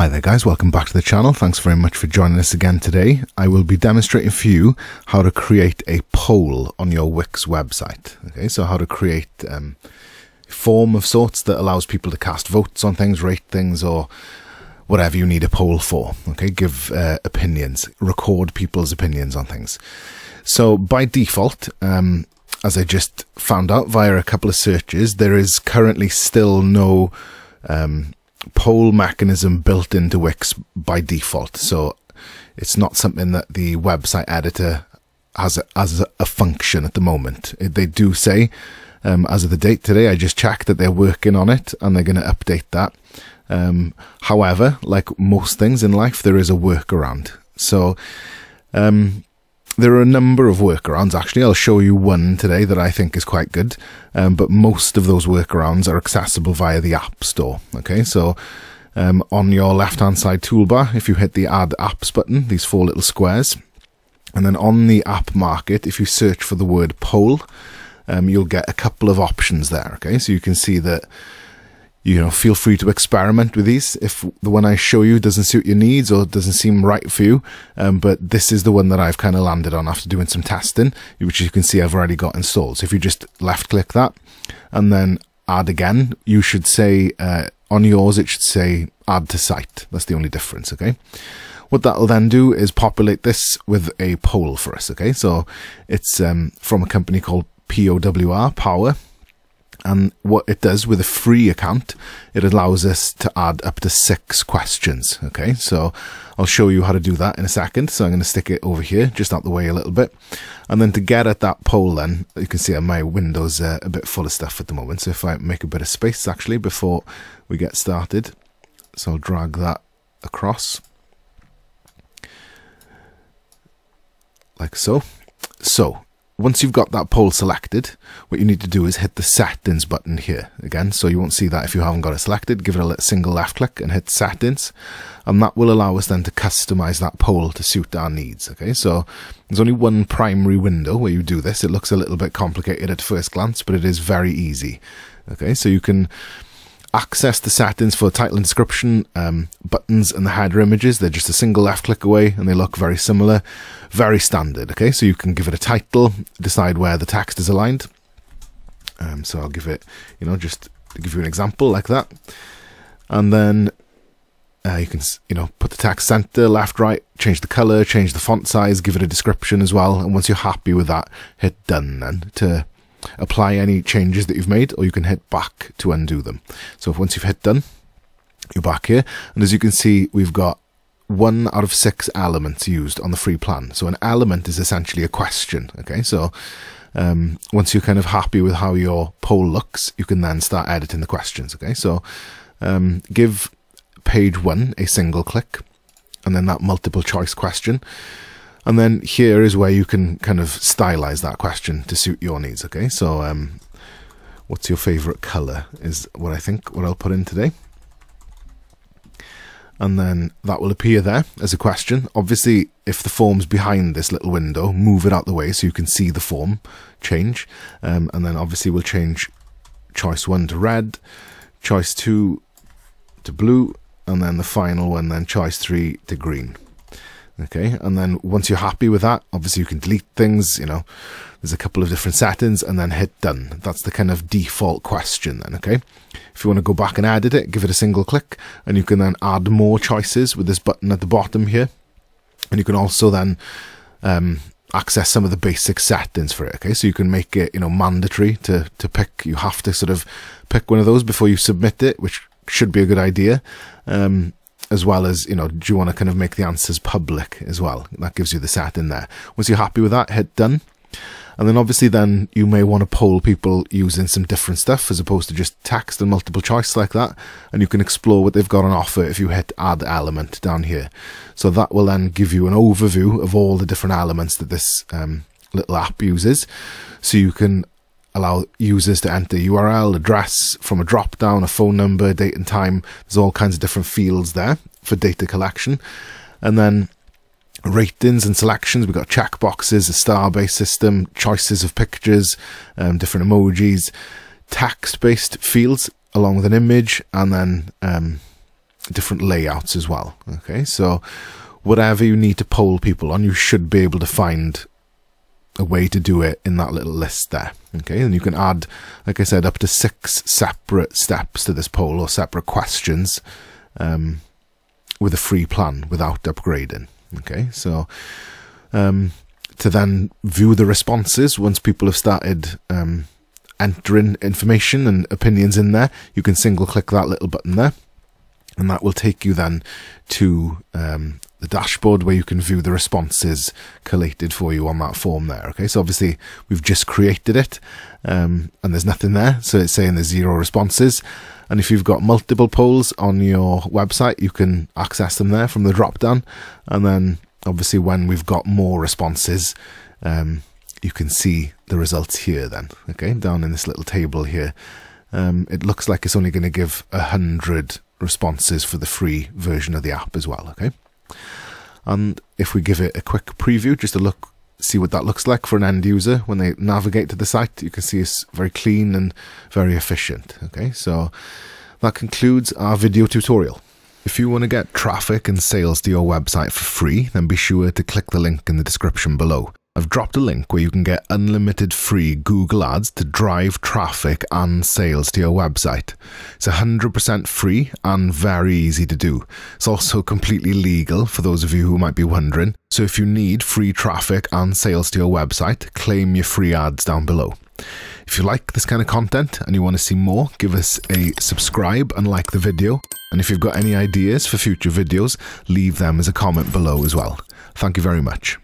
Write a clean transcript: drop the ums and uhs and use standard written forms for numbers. Hi there guys, welcome back to the channel. Thanks very much for joining us again today. I will be demonstrating for you how to create a poll on your Wix website. Okay, so how to create a form of sorts that allows people to cast votes on things, rate things, or whatever you need a poll for. Okay, give opinions, record people's opinions on things. So by default, as I just found out via a couple of searches, there is currently still no poll mechanism built into Wix by default, so it's not something that the website editor has as a function at the moment. They do say, as of the date today, I just checked that they're working on it and they're going to update that. However, like most things in life, there is a workaround. So there are a number of workarounds. Actually, I'll show you one today that I think is quite good, but most of those workarounds are accessible via the App Store. Okay, so on your left-hand side toolbar, if you hit the Add Apps button, these four little squares, and then on the App Market, if you search for the word poll, you'll get a couple of options there. Okay, so you can see that, you know, feel free to experiment with these. If the one I show you doesn't suit your needs or doesn't seem right for you, but this is the one that I've kind of landed on after doing some testing, which you can see I've already got installed. So if you just left click that and then add again, you should say, on yours it should say add to site. That's the only difference. Okay, what that'll then do is populate this with a poll for us. Okay, so it's from a company called POWR, and what it does with a free account, it allows us to add up to 6 questions. Okay, so I'll show you how to do that in a second. So I'm going to stick it over here, just out the way a little bit. And then to get at that poll then, you can see my window's a bit full of stuff at the moment. So if I make a bit of space actually before we get started, so I'll drag that across like so. So once you've got that poll selected, what you need to do is hit the settings button here again. So you won't see that if you haven't got it selected. Give it a single left click and hit settings, and that will allow us then to customize that poll to suit our needs. Okay, so there's only one primary window where you do this. It looks a little bit complicated at first glance, but it is very easy. Okay, so you can access the settings for title and description, buttons and the header images. They're just a single left click away and they look very similar, very standard. Okay, so you can give it a title, decide where the text is aligned. So I'll give it, you know, just to give you an example like that. And then you can, you know, put the text center, left, right, change the color, change the font size, give it a description as well. And once you're happy with that, hit done then to apply any changes that you've made, or you can hit back to undo them. So once you've hit done, you're back here, and as you can see, we've got 1 out of 6 elements used on the free plan. So an element is essentially a question. Okay, so once you're kind of happy with how your poll looks, you can then start editing the questions. Okay, so give page 1 a single click, and then that multiple choice question. And then here is where you can kind of stylize that question to suit your needs. Okay, so what's your favorite color is what I think what I'll put in today. And then that will appear there as a question. Obviously, if the form's behind this little window, move it out the way so you can see the form change. And then obviously we'll change choice 1 to red, choice 2 to blue, and then the final one, then choice 3 to green. Okay, and then once you're happy with that, obviously you can delete things, you know, there's a couple of different settings, and then hit done. That's the kind of default question then, okay? If you want to go back and edit it, give it a single click, and you can then add more choices with this button at the bottom here. And you can also then access some of the basic settings for it, okay? So you can make it, you know, mandatory to pick. You have to sort of pick one of those before you submit it, which should be a good idea. As well as, you know, do you want to kind of make the answers public as well? That gives you the setting there. Once you're happy with that, hit done. And then obviously then you may want to poll people using some different stuff as opposed to just text and multiple choice like that. And you can explore what they've got on offer if you hit add element down here. So that will then give you an overview of all the different elements that this little app uses. So you can allow users to enter URL, address from a drop down, a phone number, date and time. There's all kinds of different fields there for data collection. And then ratings and selections, we've got check boxes, a star based system, choices of pictures, different emojis, text based fields along with an image, and then different layouts as well. Okay, so whatever you need to poll people on, you should be able to find a way to do it in that little list there. Okay, and you can add, like I said, up to 6 separate steps to this poll or separate questions with a free plan without upgrading. Okay, so to then view the responses once people have started entering information and opinions in there, you can single click that little button there, and that will take you then to the dashboard where you can view the responses collated for you on that form there. Okay, so obviously we've just created it and there's nothing there, so it's saying there's 0 responses. And if you've got multiple polls on your website, you can access them there from the drop down, and then obviously when we've got more responses, you can see the results here then. Okay, down in this little table here, it looks like it's only going to give 100 responses for the free version of the app as well. Okay, and if we give it a quick preview just to look, see what that looks like for an end user when they navigate to the site, you can see it's very clean and very efficient. Okay, so that concludes our video tutorial. If you want to get traffic and sales to your website for free, then be sure to click the link in the description below. I've dropped a link where you can get unlimited free Google ads to drive traffic and sales to your website. It's 100% free and very easy to do. It's also completely legal for those of you who might be wondering. So if you need free traffic and sales to your website, claim your free ads down below. If you like this kind of content and you want to see more, give us a subscribe and like the video. And if you've got any ideas for future videos, leave them as a comment below as well. Thank you very much.